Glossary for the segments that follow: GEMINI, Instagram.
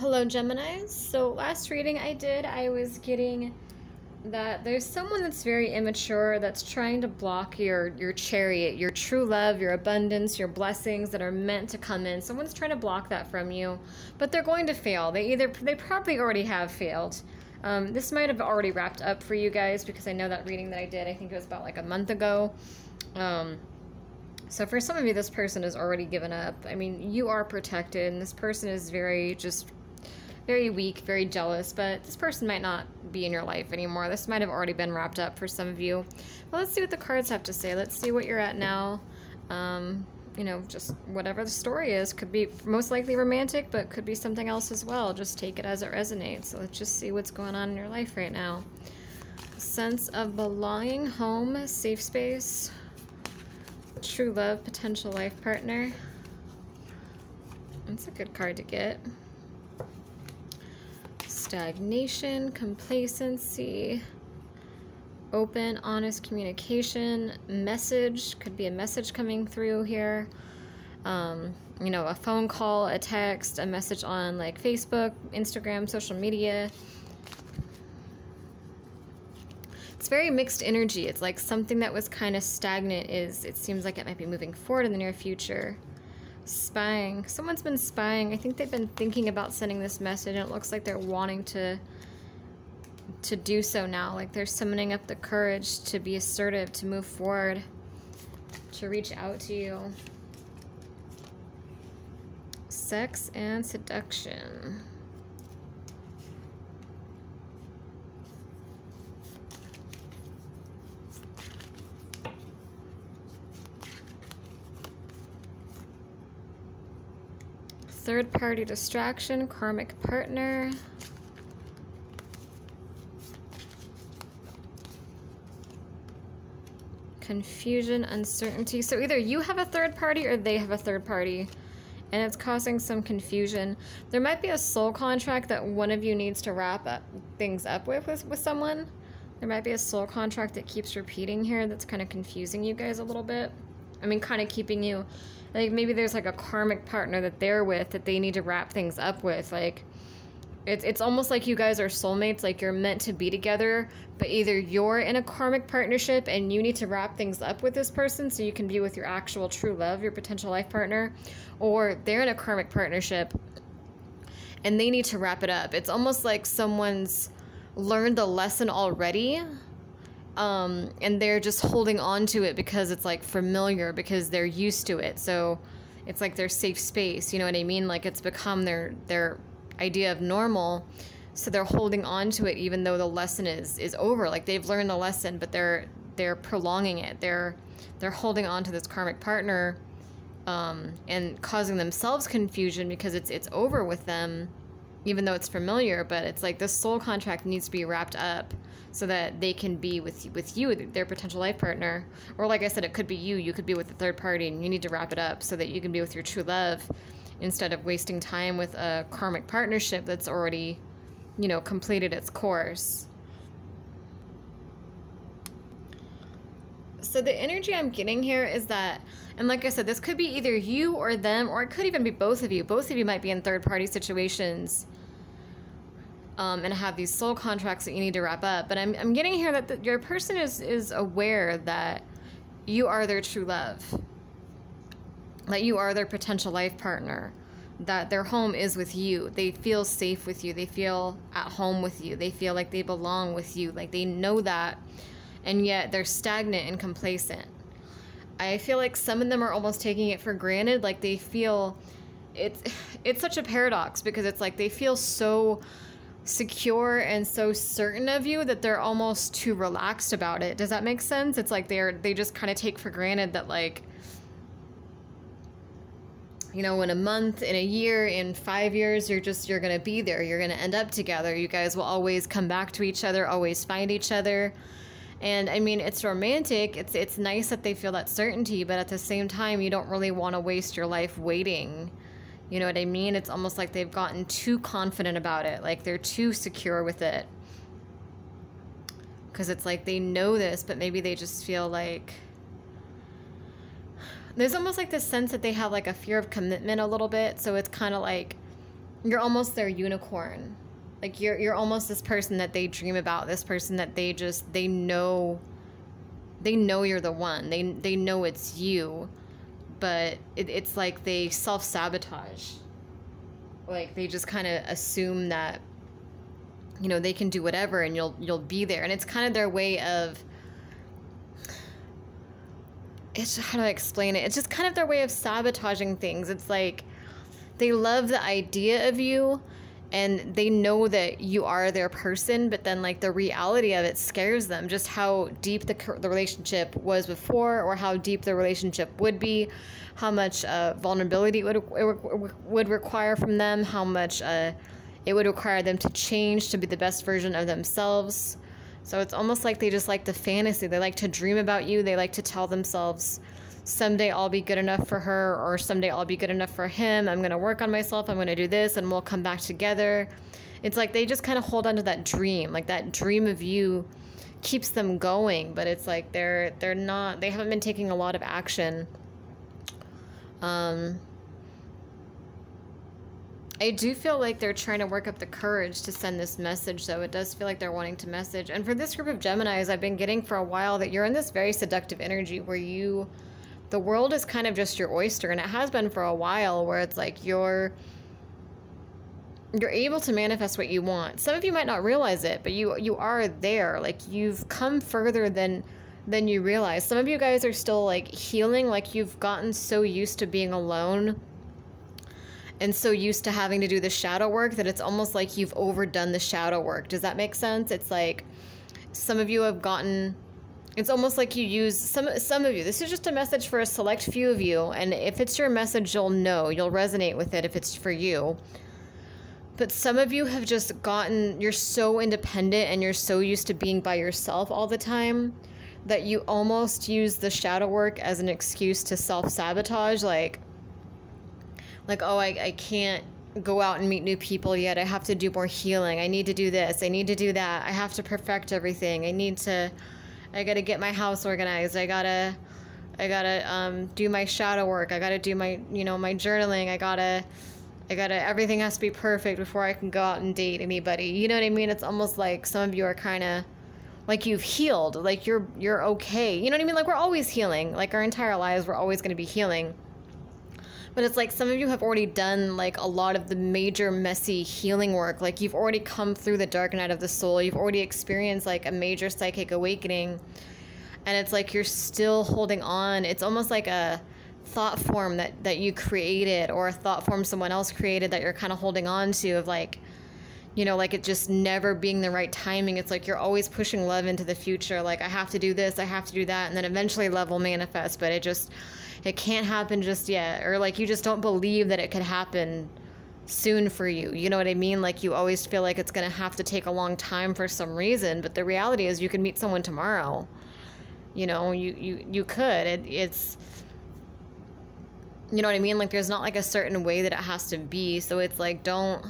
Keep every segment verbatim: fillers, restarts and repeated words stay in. Hello Geminis. So last reading I did, I was getting that there's someone that's very immature that's trying to block your your chariot, your true love, your abundance, your blessings that are meant to come in. Someone's trying to block that from you, but they're going to fail. They either they probably already have failed. Um, this might have already wrapped up for you guys because I know that reading that I did, I think it was about like a month ago. Um, So for some of you, this person has already given up. I mean, you are protected, and this person is very just very weak, very jealous, but this person might not be in your life anymore. This might have already been wrapped up for some of you. Well, let's see what the cards have to say. Let's see what you're at now. Um, you know, just whatever the story is. Could be most likely romantic, but could be something else as well. Just take it as it resonates. So let's just see what's going on in your life right now. Sense of belonging, home, safe space. True love, potential life partner. That's a good card to get. Stagnation, complacency, open, honest communication, message. Could be a message coming through here. Um, you know, a phone call, a text, a message on like Facebook, Instagram, social media. It's very mixed energy. It's like something that was kind of stagnant is, it seems like it might be moving forward in the near future. Spying. Someone's been spying. I think they've been thinking about sending this message, and it looks like they're wanting to to do so now. Like they're summoning up the courage to be assertive, to move forward, to reach out to you. Sex and seduction. Third-party distraction, karmic partner. Confusion, uncertainty. So either you have a third party or they have a third party, and it's causing some confusion. There might be a soul contract that one of you needs to wrap up things up with, with, with someone. There might be a soul contract that keeps repeating here that's kind of confusing you guys a little bit. I mean, kind of keeping you... Like, maybe there's, like, a karmic partner that they're with that they need to wrap things up with. Like, it's, it's almost like you guys are soulmates. Like, you're meant to be together, but either you're in a karmic partnership and you need to wrap things up with this person so you can be with your actual true love, your potential life partner, or they're in a karmic partnership and they need to wrap it up. It's almost like someone's learned the lesson already. Um, and they're just holding on to it because it's like familiar, because they're used to it. So it's like their safe space, you know what I mean? Like it's become their, their idea of normal. So they're holding on to it even though the lesson is, is over. Like they've learned the lesson, but they're, they're prolonging it. They're, they're holding on to this karmic partner, um, and causing themselves confusion because it's, it's over with them, even though it's familiar. But it's like this soul contract needs to be wrapped up so that they can be with, with you, their potential life partner. Or like I said, it could be you. You could be with a third party, and you need to wrap it up so that you can be with your true love instead of wasting time with a karmic partnership that's already, you know, completed its course. So the energy I'm getting here is that, and like I said, this could be either you or them, or it could even be both of you. Both of you might be in third-party situations, Um, and have these soul contracts that you need to wrap up. But I'm, I'm getting here that the, your person is, is aware that you are their true love, that you are their potential life partner, that their home is with you. They feel safe with you. They feel at home with you. They feel like they belong with you. Like they know that, and yet they're stagnant and complacent. I feel like some of them are almost taking it for granted. Like they feel, it's, it's such a paradox because it's like they feel so secure and so certain of you that they're almost too relaxed about it. Does that make sense? It's like they're they just kind of take for granted that, like, you know, in a month, in a year, in five years, you're just you're gonna be there. You're gonna end up together. You guys will always come back to each other, always find each other. And I mean, it's romantic. It's it's nice that they feel that certainty, but at the same time, you don't really want to waste your life waiting. You know what I mean? It's almost like they've gotten too confident about it. Like they're too secure with it. Because it's like they know this, but maybe they just feel like... There's almost like this sense that they have like a fear of commitment a little bit. So it's kind of like you're almost their unicorn. Like you're, you're almost this person that they dream about, this person that they just, they know, they know you're the one. They, they know it's you, but it, it's like they self-sabotage. Like they just kind of assume that, you know, they can do whatever and you'll, you'll be there. And it's kind of their way of, it's, how do I explain it? It's just kind of their way of sabotaging things. It's like they love the idea of you and they know that you are their person, but then like the reality of it scares them, just how deep the, the relationship was before, or how deep the relationship would be, how much uh, vulnerability it would, it would require from them, how much uh, it would require them to change to be the best version of themselves. So it's almost like they just like the fantasy. They like to dream about you. They like to tell themselves, someday I'll be good enough for her, or someday I'll be good enough for him. I'm going to work on myself. I'm going to do this and we'll come back together. It's like they just kind of hold on to that dream. Like that dream of you keeps them going, but it's like they're they're not they haven't been taking a lot of action. Um I do feel like they're trying to work up the courage to send this message, though. It does feel like they're wanting to message. And for this group of Geminis, I've been getting for a while that you're in this very seductive energy where you, the world is kind of just your oyster. And it has been for a while, where it's like you're, you're able to manifest what you want. Some of you might not realize it, but you, you are there. Like you've come further than, than you realize. Some of you guys are still like healing. Like you've gotten so used to being alone and so used to having to do the shadow work that it's almost like you've overdone the shadow work. Does that make sense? It's like some of you have gotten, it's almost like you use, some, some of you, this is just a message for a select few of you. And if it's your message, you'll know, you'll resonate with it if it's for you. But some of you have just gotten, you're so independent and you're so used to being by yourself all the time that you almost use the shadow work as an excuse to self-sabotage. Like, Like, oh, I, I can't go out and meet new people yet. I have to do more healing. I need to do this. I need to do that. I have to perfect everything. I need to, I got to get my house organized. I got to, I got to um, do my shadow work. I got to do my, you know, my journaling. I got to, I got to, everything has to be perfect before I can go out and date anybody. You know what I mean? It's almost like some of you are kind of, like you've healed. Like you're, you're okay. You know what I mean? Like we're always healing. Like our entire lives, we're always going to be healing. But it's like some of you have already done like a lot of the major messy healing work. Like you've already come through the dark night of the soul. You've already experienced like a major psychic awakening. And it's like you're still holding on. It's almost like a thought form that, that you created, or a thought form someone else created that you're kind of holding on to, of like, you know, like it just never being the right timing. It's like you're always pushing love into the future. Like I have to do this, I have to do that. And then eventually love will manifest, but it just, it can't happen just yet. Or like you just don't believe that it could happen soon for you. You know what I mean? Like you always feel like it's going to have to take a long time for some reason. But the reality is you can meet someone tomorrow. You know, you, you, you could. It, it's, you know what I mean? Like there's not like a certain way that it has to be. So it's like don't,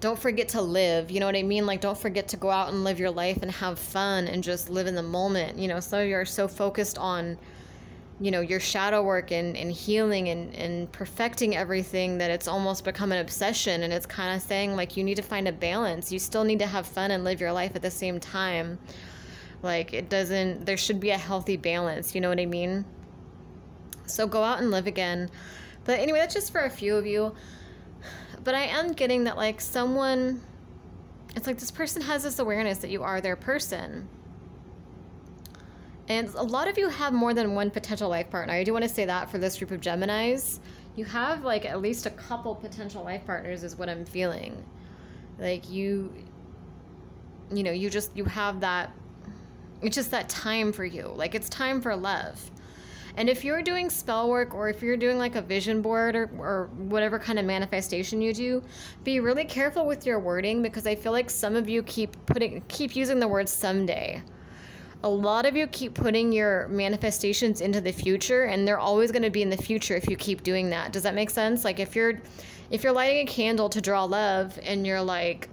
don't forget to live. You know what I mean? Like don't forget to go out and live your life and have fun and just live in the moment. You know, some of you are so focused on, you know, your shadow work and, and healing and, and perfecting everything that it's almost become an obsession. And it's kind of saying like, you need to find a balance. You still need to have fun and live your life at the same time. Like it doesn't, there should be a healthy balance. You know what I mean? So go out and live again. But anyway, that's just for a few of you. But I am getting that like someone, it's like this person has this awareness that you are their person. And a lot of you have more than one potential life partner. I do want to say that for this group of Geminis. You have like at least a couple potential life partners is what I'm feeling. Like you, you know, you just, you have that, it's just that time for you. Like it's time for love. And if you're doing spell work, or if you're doing like a vision board, or, or whatever kind of manifestation you do, be really careful with your wording, because I feel like some of you keep putting, keep using the word someday. A lot of you keep putting your manifestations into the future, and they're always going to be in the future if you keep doing that. Does that make sense? Like if you're, if you're lighting a candle to draw love and you're like,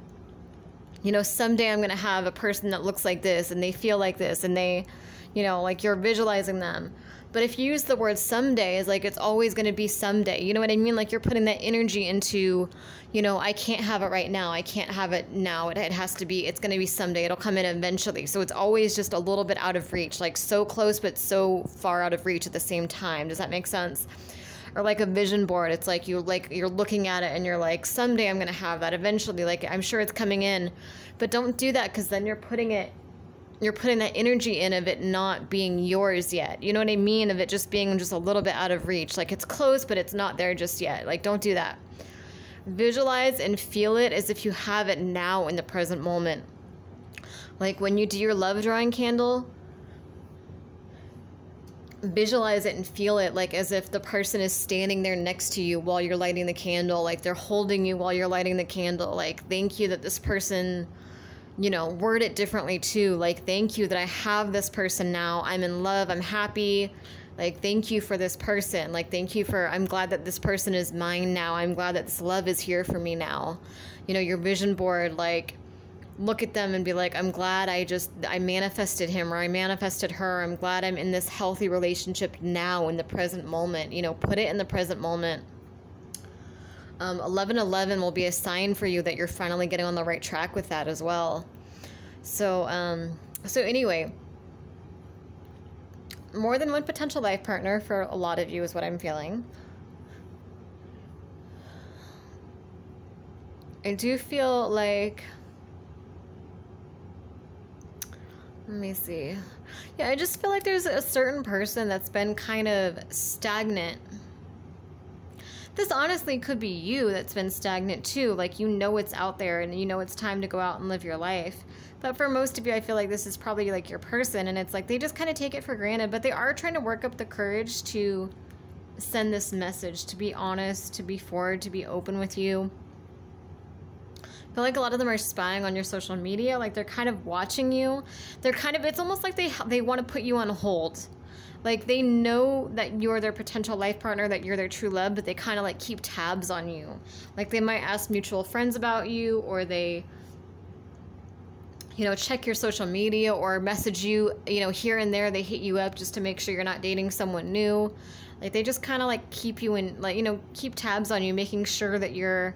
you know, someday I'm going to have a person that looks like this and they feel like this and they, you know, like you're visualizing them. But if you use the word someday, it's like it's always going to be someday. You know what I mean? Like you're putting that energy into, you know, I can't have it right now. I can't have it now. It, it has to be, it's going to be someday. It'll come in eventually. So it's always just a little bit out of reach, like so close, but so far out of reach at the same time. Does that make sense? Or like a vision board. It's like you like you're looking at it and you're like, someday I'm going to have that eventually. Like I'm sure it's coming in, but don't do that, because then you're putting it, you're putting that energy in of it not being yours yet. You know what I mean? Of it just being just a little bit out of reach. Like it's close, but it's not there just yet. Like don't do that. Visualize and feel it as if you have it now in the present moment. Like when you do your love drawing candle, visualize it and feel it like as if the person is standing there next to you while you're lighting the candle. Like they're holding you while you're lighting the candle. Like, thank you that this person, you know, word it differently too. Like, thank you that I have this person now. I'm in love. I'm happy. Like, thank you for this person. Like, thank you for, I'm glad that this person is mine now. I'm glad that this love is here for me now. You know, your vision board, like, look at them and be like, I'm glad I just, I manifested him, or I manifested her. I'm glad I'm in this healthy relationship now in the present moment. You know, put it in the present moment. Um, eleven eleven will be a sign for you that you're finally getting on the right track with that as well. So, um, so anyway, more than one potential life partner for a lot of you is what I'm feeling. I do feel like, let me see. Yeah, I just feel like there's a certain person that's been kind of stagnant. This honestly could be you that's been stagnant too. Like, you know it's out there and you know it's time to go out and live your life. But for most of you, I feel like this is probably like your person, and it's like they just kind of take it for granted, but they are trying to work up the courage to send this message, to be honest, to be forward, to be open with you. I feel like a lot of them are spying on your social media. Like they're kind of watching you. They're kind of, it's almost like they, they want to put you on hold. Like they know that you're their potential life partner, that you're their true love, but they kind of like keep tabs on you. Like they might ask mutual friends about you, or they, you know, check your social media or message you, you know, here and there. They hit you up just to make sure you're not dating someone new. Like they just kind of like keep you in, like, you know, keep tabs on you, making sure that you're,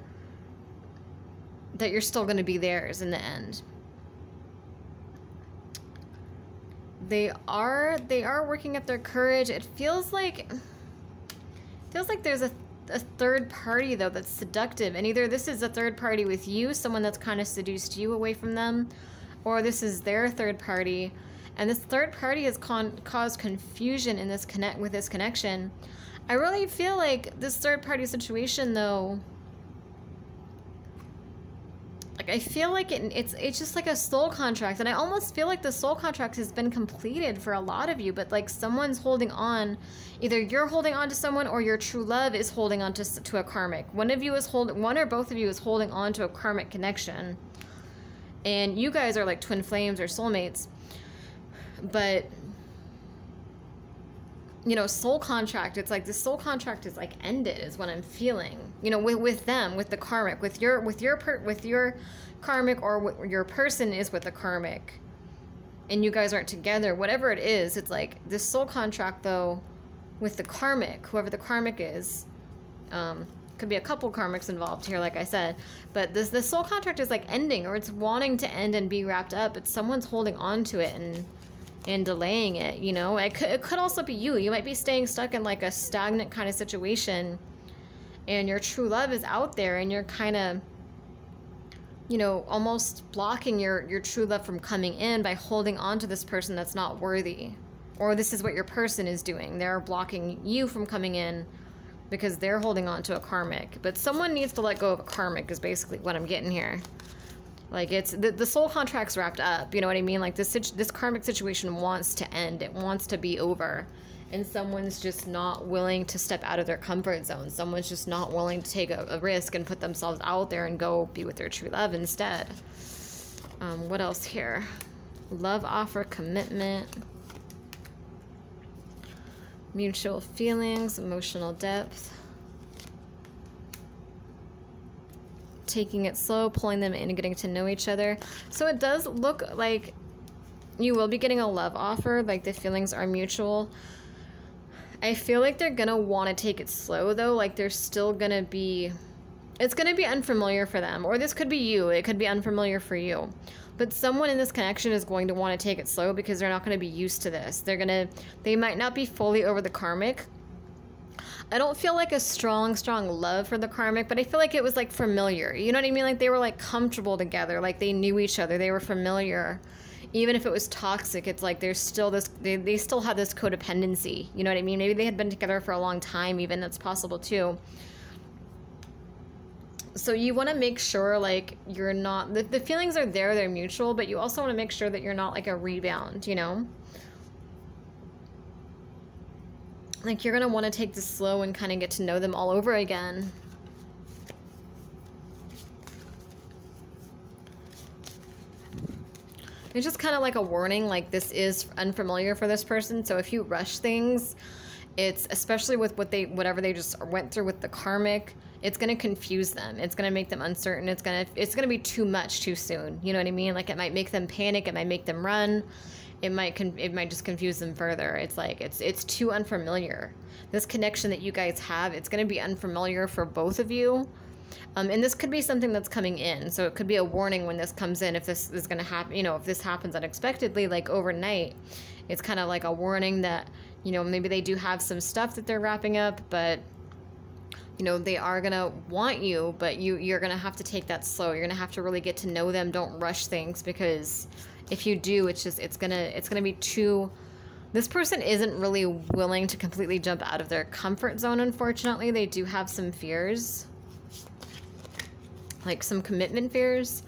that you're still going to be theirs in the end. They are, they are working up their courage. It feels like, feels like there's a, a third party though that's seductive, and either this is a third party with you, someone that's kind of seduced you away from them, or this is their third party, and this third party has con caused confusion in this connect with this connection. I really feel like this third party situation though, like I feel like it, it's it's just like a soul contract, and I almost feel like the soul contract has been completed for a lot of you, but like someone's holding on. Either you're holding on to someone, or your true love is holding on to to a karmic. One of you is holding, one or both of you is holding on to a karmic connection, and you guys are like twin flames or soulmates. But you know, soul contract, it's like the soul contract is like ended is what I'm feeling, you know, with, with them, with the karmic, with your, with your, per, with your karmic, or what your person is with the karmic, and you guys aren't together, whatever it is. It's like this soul contract though, with the karmic, whoever the karmic is, um, could be a couple karmics involved here, like I said, but this, this soul contract is like ending, or it's wanting to end and be wrapped up. It's someone's holding on to it and and delaying it, you know. It could, it could also be you. You might be staying stuck in like a stagnant kind of situation, and your true love is out there, and you're kind of, you know, almost blocking your, your true love from coming in by holding on to this person that's not worthy. Or this is what your person is doing. They're blocking you from coming in because they're holding on to a karmic. But someone needs to let go of a karmic is basically what I'm getting here. Like it's the, the soul contract's wrapped up. You know what I mean? Like this, this karmic situation wants to end. It wants to be over. And someone's just not willing to step out of their comfort zone. Someone's just not willing to take a, a risk and put themselves out there and go be with their true love instead. Um, what else here? Love offer, commitment, mutual feelings, emotional depth. Taking it slow, pulling them in and getting to know each other. So it does look like you will be getting a love offer, like the feelings are mutual. I feel like they're gonna want to take it slow though. Like they're still gonna be, it's gonna be unfamiliar for them. Or this could be you, it could be unfamiliar for you. But someone in this connection is going to want to take it slow because they're not going to be used to this. They're gonna, they might not be fully over the karmic. I don't feel like a strong, strong love for the karmic, but I feel like it was like familiar. You know what I mean? Like they were like comfortable together. Like they knew each other. They were familiar. Even if it was toxic, it's like there's still this, they, they still had this codependency. You know what I mean? Maybe they had been together for a long time even. That's possible too. So you want to make sure like you're not, the, the feelings are there, they're mutual, but you also want to make sure that you're not like a rebound, you know? Like you're going to want to take this slow and kind of get to know them all over again. It's just kind of like a warning, like this is unfamiliar for this person. So if you rush things, it's especially with what they, whatever they just went through with the karmic, it's going to confuse them. It's going to make them uncertain. It's going to, it's going to be too much too soon. You know what I mean? Like it might make them panic. It might make them run. It might, con it might just confuse them further. It's like, it's, it's too unfamiliar. This connection that you guys have, it's going to be unfamiliar for both of you. Um, and this could be something that's coming in. So it could be a warning when this comes in, if this is going to happen, you know, if this happens unexpectedly, like overnight, it's kind of like a warning that, you know, maybe they do have some stuff that they're wrapping up, but you know, they are going to want you, but you, you're going to have to take that slow. You're going to have to really get to know them. Don't rush things, because if you do, it's just, it's going to, it's going to be too, this person isn't really willing to completely jump out of their comfort zone. Unfortunately, they do have some fears, like some commitment fears.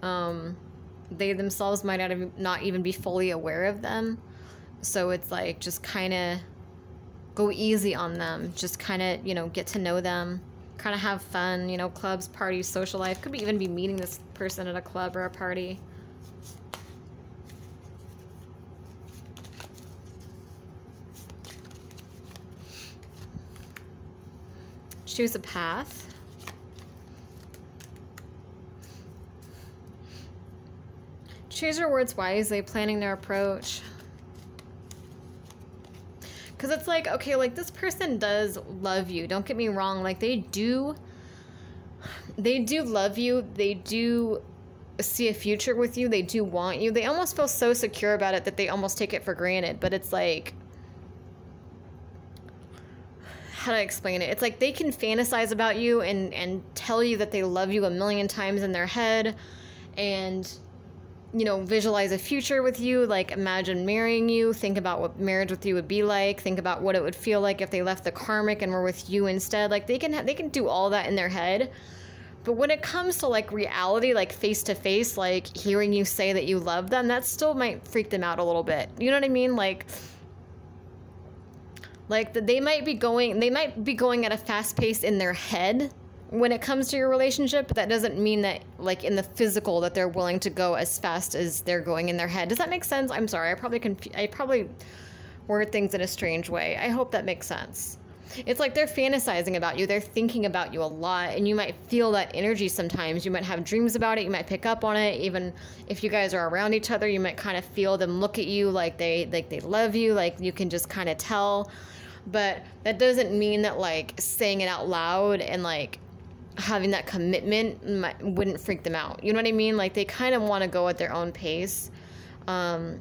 Um, they themselves might not, not even be fully aware of them. So it's like, just kind of go easy on them. Just kind of, you know, get to know them, kind of have fun, you know, clubs, parties, social life. Could be even be meeting this person at a club or a party. Choose a path. Choose your words wisely, planning their approach. Because it's like, okay, like this person does love you. Don't get me wrong. Like they do, they do love you. They do see a future with you. They do want you. They almost feel so secure about it that they almost take it for granted. But it's like, how do I explain it? It's like they can fantasize about you and, and tell you that they love you a million times in their head, and you know, visualize a future with you, like imagine marrying you, think about what marriage with you would be like, think about what it would feel like if they left the karmic and were with you instead. Like they can ha they can do all that in their head. But when it comes to like reality, like face to face, like hearing you say that you love them, that still might freak them out a little bit. You know what I mean? Like, like they might be going, they might be going at a fast pace in their head when it comes to your relationship, but that doesn't mean that like in the physical that they're willing to go as fast as they're going in their head. Does that make sense? I'm sorry. I probably conf- I probably word things in a strange way. I hope that makes sense. It's like they're fantasizing about you. They're thinking about you a lot, and you might feel that energy sometimes. You might have dreams about it. You might pick up on it. Even if you guys are around each other, you might kind of feel them look at you like they, like they love you. Like you can just kind of tell, but that doesn't mean that like saying it out loud and like having that commitment might, wouldn't freak them out. You know what I mean? Like they kind of want to go at their own pace. Um,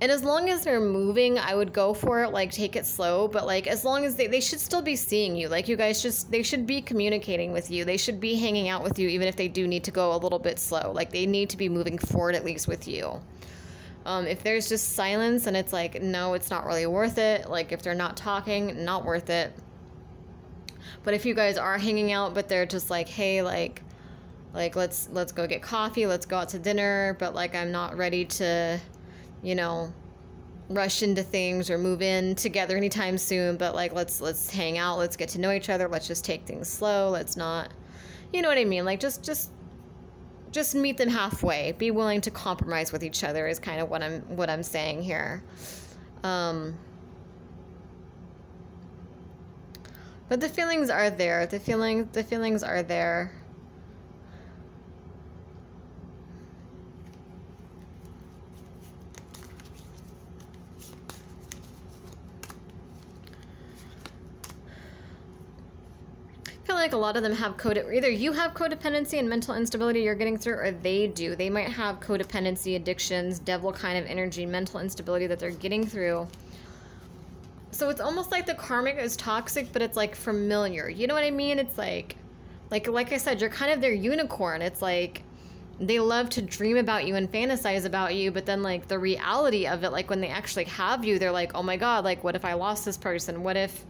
and as long as they're moving, I would go for it. Like take it slow, but like, as long as they, they should still be seeing you, like you guys just, they should be communicating with you. They should be hanging out with you, even if they do need to go a little bit slow. Like they need to be moving forward at least with you. Um, if there's just silence and it's like, no, it's not really worth it. Like if they're not talking, not worth it. But if you guys are hanging out, but they're just like, hey, like, like, let's, let's go get coffee. Let's go out to dinner. But like, I'm not ready to, you know, rush into things or move in together anytime soon. But like, let's, let's hang out. Let's get to know each other. Let's just take things slow. Let's not, you know what I mean? Like just, just, just meet them halfway. Be willing to compromise with each other is kind of what I'm, what I'm saying here. Um, But the feelings are there. The feeling, the feelings are there. feel like a lot of them have code, either you have codependency and mental instability you're getting through, or they do. They might have codependency, addictions, devil kind of energy, mental instability that they're getting through. So it's almost like the karmic is toxic, but it's like familiar. You know what I mean? It's like, like, like I said, you're kind of their unicorn. It's like they love to dream about you and fantasize about you, but then like the reality of it, like when they actually have you, they're like, oh my God, like what if I lost this person? What if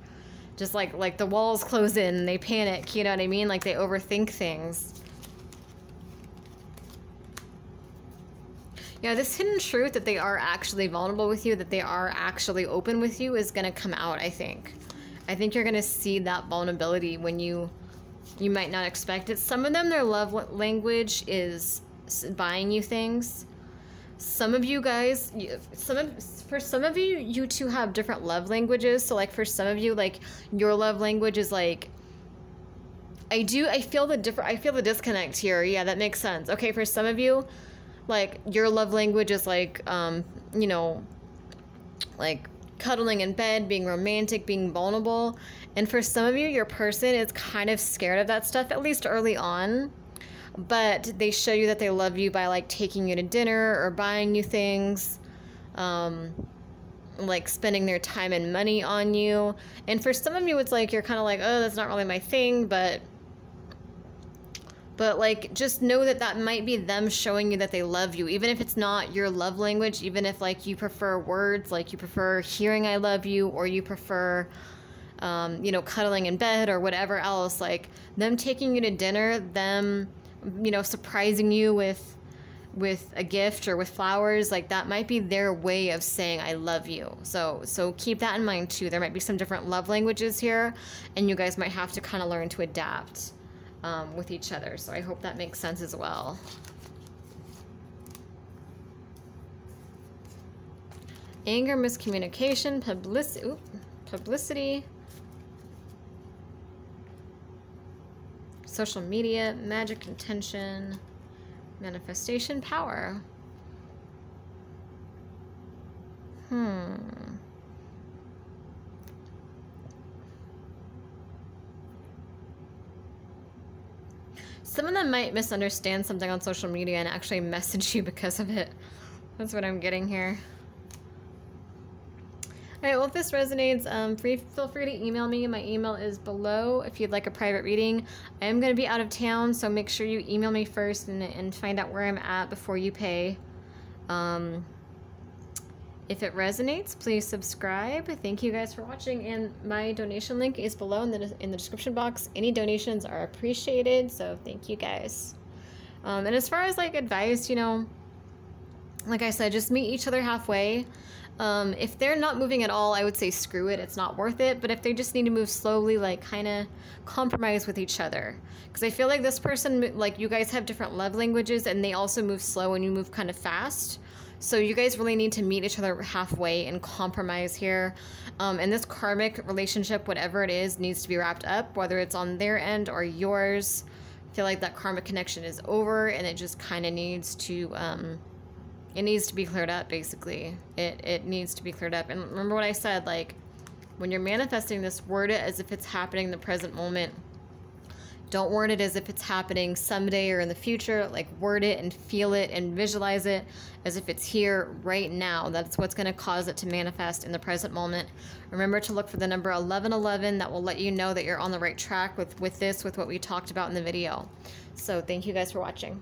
just like, like the walls close in and they panic, you know what I mean? Like they overthink things. Yeah, this hidden truth that they are actually vulnerable with you, that they are actually open with you, is gonna come out, I think. I think you're gonna see that vulnerability when you, you might not expect it. Some of them, their love language is buying you things. Some of you guys, some of, for some of you, you two have different love languages. So like for some of you, like your love language is like, I do, I feel the different, I feel the disconnect here. Yeah, that makes sense. Okay, for some of you, like your love language is like, um, you know, like cuddling in bed, being romantic, being vulnerable. And for some of you, your person is kind of scared of that stuff, at least early on. But they show you that they love you by like taking you to dinner or buying you things, um, like spending their time and money on you. And for some of you, it's like, you're kind of like, oh, that's not really my thing, but But like, just know that that might be them showing you that they love you, even if it's not your love language, even if like you prefer words, like you prefer hearing I love you, or you prefer, um, you know, cuddling in bed or whatever else, like them taking you to dinner, them, you know, surprising you with, with a gift or with flowers, like that might be their way of saying I love you. So, so keep that in mind too. There might be some different love languages here, and you guys might have to kind of learn to adapt Um, with each other. So I hope that makes sense as well. Anger, miscommunication, publici- oop, publicity, social media, magic, intention, manifestation, power. Hmm. Some of them might misunderstand something on social media and actually message you because of it. That's what I'm getting here. All right, well, if this resonates, um, free, feel free to email me. My email is below if you'd like a private reading. I am going to be out of town, so make sure you email me first and, and find out where I'm at before you pay. Um, if it resonates, please subscribe. Thank you guys for watching, and my donation link is below in the, in the description box. Any donations are appreciated, so thank you guys. Um, and as far as like advice, you know, like I said, just meet each other halfway. Um, if they're not moving at all, I would say screw it, it's not worth it. But if they just need to move slowly, like kind of compromise with each other. Because I feel like this person, like you guys have different love languages, and they also move slow and you move kind of fast. So you guys really need to meet each other halfway and compromise here. Um, and this karmic relationship, whatever it is, needs to be wrapped up, whether it's on their end or yours. I feel like that karmic connection is over, and it just kind of needs to, um, it needs to be cleared up, basically. It, it needs to be cleared up. And remember what I said, like, when you're manifesting this, word it as if it's happening in the present moment. Don't word it as if it's happening someday or in the future. Like, word it and feel it and visualize it as if it's here right now. That's what's going to cause it to manifest in the present moment. Remember to look for the number eleven eleven. That will let you know that you're on the right track with, with this, with what we talked about in the video. So thank you guys for watching.